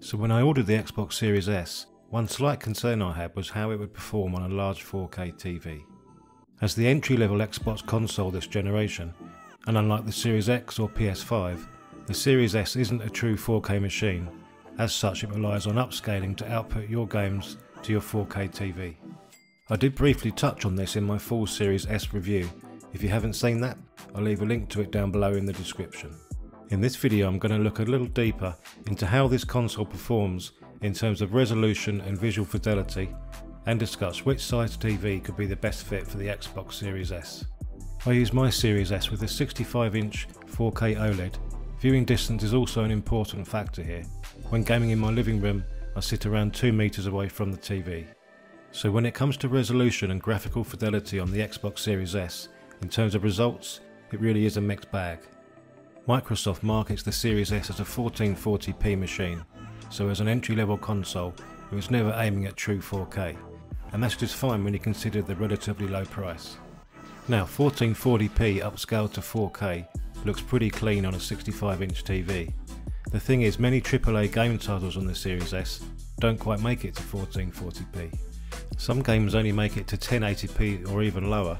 So when I ordered the Xbox Series S, one slight concern I had was how it would perform on a large 4K TV. As the entry-level Xbox console this generation, and unlike the Series X or PS5, the Series S isn't a true 4K machine. As such, it relies on upscaling to output your games to your 4K TV. I did briefly touch on this in my full Series S review. If you haven't seen that, I'll leave a link to it down below in the description. In this video I'm going to look a little deeper into how this console performs in terms of resolution and visual fidelity, and discuss which size TV could be the best fit for the Xbox Series S. I use my Series S with a 65-inch 4K OLED. Viewing distance is also an important factor here. When gaming in my living room, I sit around 2 meters away from the TV. So when it comes to resolution and graphical fidelity on the Xbox Series S, in terms of results, it really is a mixed bag. Microsoft markets the Series S as a 1440p machine, so as an entry-level console it was never aiming at true 4K, and that's just fine when you consider the relatively low price. Now 1440p upscaled to 4K looks pretty clean on a 65-inch TV. The thing is, many AAA game titles on the Series S don't quite make it to 1440p. Some games only make it to 1080p or even lower,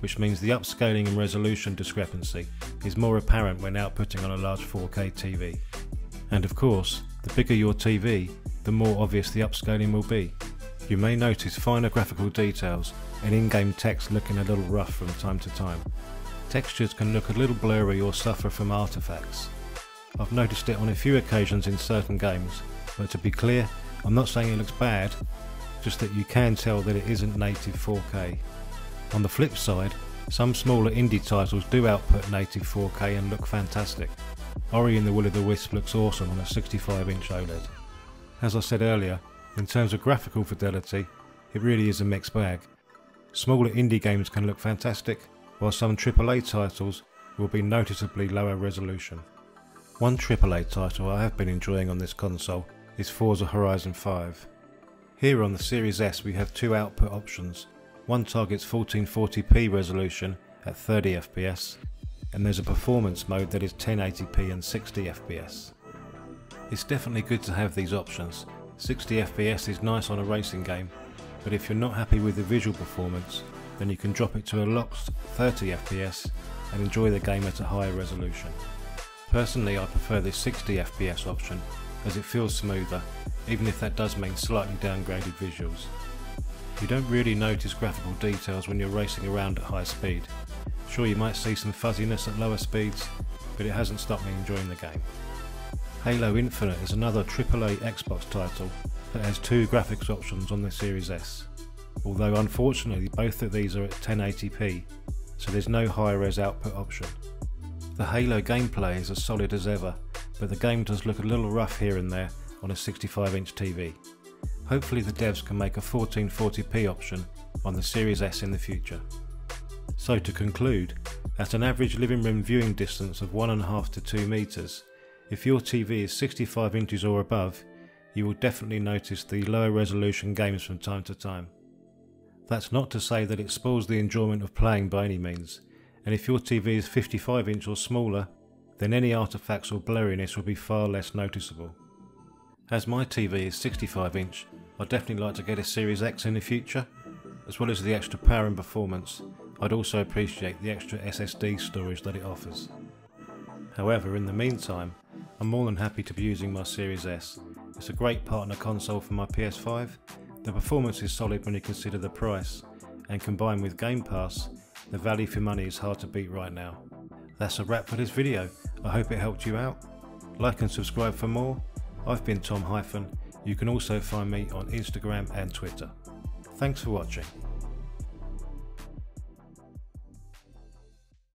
which means the upscaling and resolution discrepancy is more apparent when outputting on a large 4K TV. And of course, the bigger your TV, the more obvious the upscaling will be. You may notice finer graphical details and in-game text looking a little rough from time to time. Textures can look a little blurry or suffer from artifacts. I've noticed it on a few occasions in certain games, but to be clear, I'm not saying it looks bad, just that you can tell that it isn't native 4K. On the flip side, some smaller indie titles do output native 4K and look fantastic. Ori and the Will of the Wisps looks awesome on a 65-inch OLED. As I said earlier, in terms of graphical fidelity, it really is a mixed bag. Smaller indie games can look fantastic, while some AAA titles will be noticeably lower resolution. One AAA title I have been enjoying on this console is Forza Horizon 5. Here on the Series S we have two output options. One targets 1440p resolution at 30 FPS, and there's a performance mode that is 1080p and 60 FPS. It's definitely good to have these options. 60 FPS is nice on a racing game, but if you're not happy with the visual performance, then you can drop it to a locked 30 FPS and enjoy the game at a higher resolution. Personally, I prefer this 60 FPS option as it feels smoother, even if that does mean slightly downgraded visuals. You don't really notice graphical details when you're racing around at high speed. Sure, you might see some fuzziness at lower speeds, but it hasn't stopped me enjoying the game. Halo Infinite is another AAA Xbox title that has two graphics options on the Series S, although unfortunately both of these are at 1080p, so there's no high-res output option. The Halo gameplay is as solid as ever, but the game does look a little rough here and there on a 65-inch TV. Hopefully the devs can make a 1440p option on the Series S in the future. So to conclude, at an average living room viewing distance of 1.5 to 2 meters, if your TV is 65 inches or above, you will definitely notice the lower resolution games from time to time. That's not to say that it spoils the enjoyment of playing by any means, and if your TV is 55 inch or smaller, then any artifacts or blurriness will be far less noticeable. As my TV is 65 inch, I'd definitely like to get a Series X in the future. As well as the extra power and performance, I'd also appreciate the extra SSD storage that it offers. However, in the meantime, I'm more than happy to be using my Series S. It's a great partner console for my PS5, the performance is solid when you consider the price, and combined with Game Pass, the value for money is hard to beat right now. That's a wrap for this video, I hope it helped you out. Like and subscribe for more. I've been Tom Hyphen. You can also find me on Instagram and Twitter. Thanks for watching.